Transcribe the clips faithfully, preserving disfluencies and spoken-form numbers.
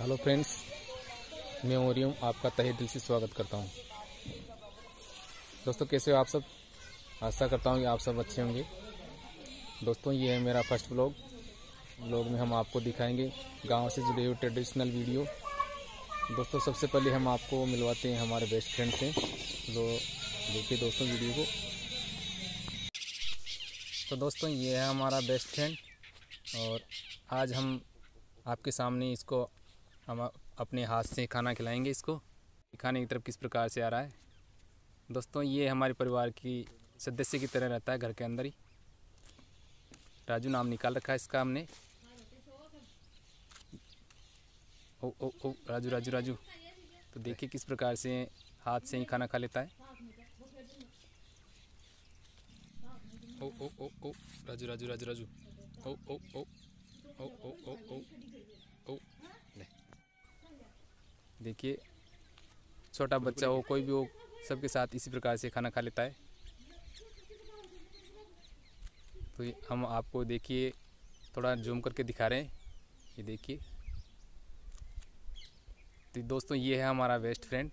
Hello friends, मैं ओरियम आपका तहे दिल से स्वागत करता हूँ। दोस्तों, कैसे हो आप सब? आशा करता हूँ कि आप सब अच्छे होंगे। दोस्तों, ये है मेरा फर्स्ट व्लॉग। व्लॉग में हम आपको दिखाएंगे गांव से जुड़े हुए ट्रेडिशनल वीडियो। दोस्तों, सबसे पहले हम आपको मिलवाते हैं हमारे बेस्ट फ्रेंड से। तो देखिए दोस्तों वीडियो को। तो दोस्तों, ये है हमारा बेस्ट फ्रेंड और आज हम आपके सामने इसको हम अपने हाथ से खाना खिलाएंगे। इसको खाने की तरफ किस प्रकार से आ रहा है। दोस्तों, ये हमारे परिवार की सदस्य की तरह रहता है घर के अंदर ही। राजू नाम निकाल रखा है इसका हमने। ओ ओ ओ राजू राजू राजू। तो देखिए किस प्रकार से हाथ से ही खाना खा लेता है। ओ ओ ओ ओ राजू राजू राजू राजू। ओ ओ ओ ओ ओ ओ ओ ओ। देखिए छोटा बच्चा हो कोई भी हो, सबके साथ इसी प्रकार से खाना खा लेता है। तो हम आपको देखिए थोड़ा जूम करके दिखा रहे हैं, ये देखिए। तो दोस्तों, ये है हमारा बेस्ट फ्रेंड।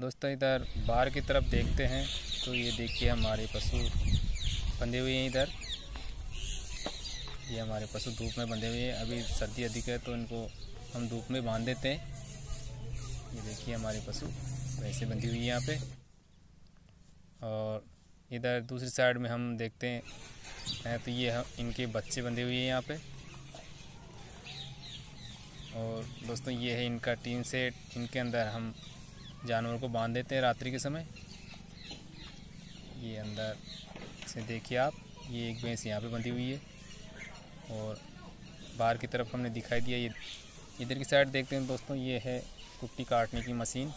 दोस्तों, इधर बाहर की तरफ देखते हैं तो ये देखिए हमारे पशु बंधे हुए हैं। इधर ये हमारे पशु धूप में बंधे हुए हैं। अभी सर्दी अधिक है तो इनको हम धूप में बांध देते हैं। ये देखिए हमारे पशु वैसे बंधी हुई है यहाँ पे। और इधर दूसरी साइड में हम देखते हैं तो ये हम इनके बच्चे बंधे हुए हैं यहाँ पे। और दोस्तों, ये है इनका टीन सेट। इनके अंदर हम जानवर को बांध देते हैं रात्रि के समय। ये अंदर से देखिए आप, ये एक भैंस यहाँ पे बंधी हुई है और बाहर की तरफ हमने दिखाई दिया। ये इधर की साइड देखते हैं दोस्तों, ये है कुट्टी काटने की मशीन।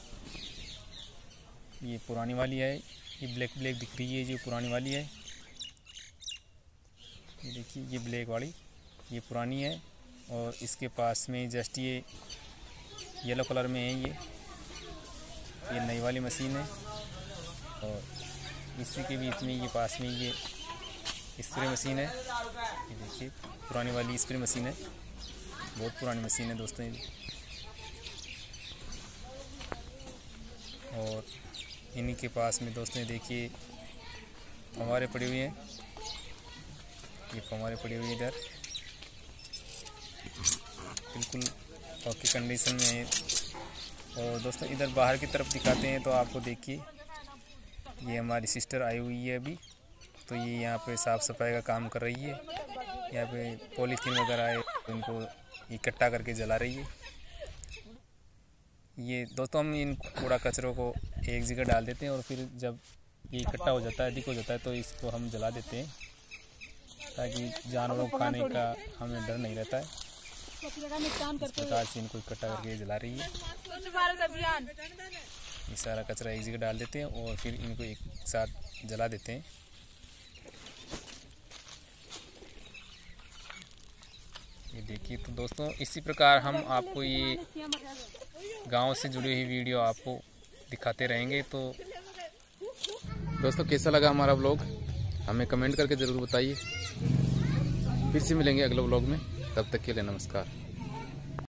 ये पुरानी वाली है, ये ब्लैक ब्लैक दिख रही है, जो पुरानी वाली है। ये देखिए ये ब्लैक वाली, ये पुरानी है। और इसके पास में जस्ट ये येलो कलर में है, ये ये नई वाली मशीन है। और इसी के बीच में ये पास में ये स्प्रे मशीन है। ये देखिए पुरानी वाली स्प्रे मशीन है, बहुत पुरानी मशीन है दोस्तों। और इन्हीं के पास में दोस्तों देखिए फव्वारे पड़े हुए हैं, ये फव्वारे पड़े हुए इधर बिल्कुल ओके कंडीशन में है। और दोस्तों, इधर बाहर की तरफ दिखाते हैं तो आपको देखिए ये हमारी सिस्टर आई हुई है अभी। तो ये यहाँ पे साफ़ सफाई का काम कर रही है। यहाँ पे पॉलीथीन वगैरह है, उनको इकट्ठा करके जला रही है। ये दोस्तों, हम इन कूड़ा कचरों को एक जगह डाल देते हैं और फिर जब ये इकट्ठा हो जाता है, अधिक हो जाता है, तो इसको हम जला देते हैं ताकि जानवरों को खाने का हमें डर नहीं रहता है। इस प्रकार से इनको इकट्ठा करके जला रही है। ये सारा कचरा एक जगह डाल देते हैं और फिर इनको एक साथ जला देते हैं। ये देखिए। तो दोस्तों, इसी प्रकार हम आपको ये गांव से जुड़ी हुई वीडियो आपको दिखाते रहेंगे। तो दोस्तों, कैसा लगा हमारा व्लॉग हमें कमेंट करके ज़रूर बताइए। फिर से मिलेंगे अगले व्लॉग में, तब तक के लिए नमस्कार।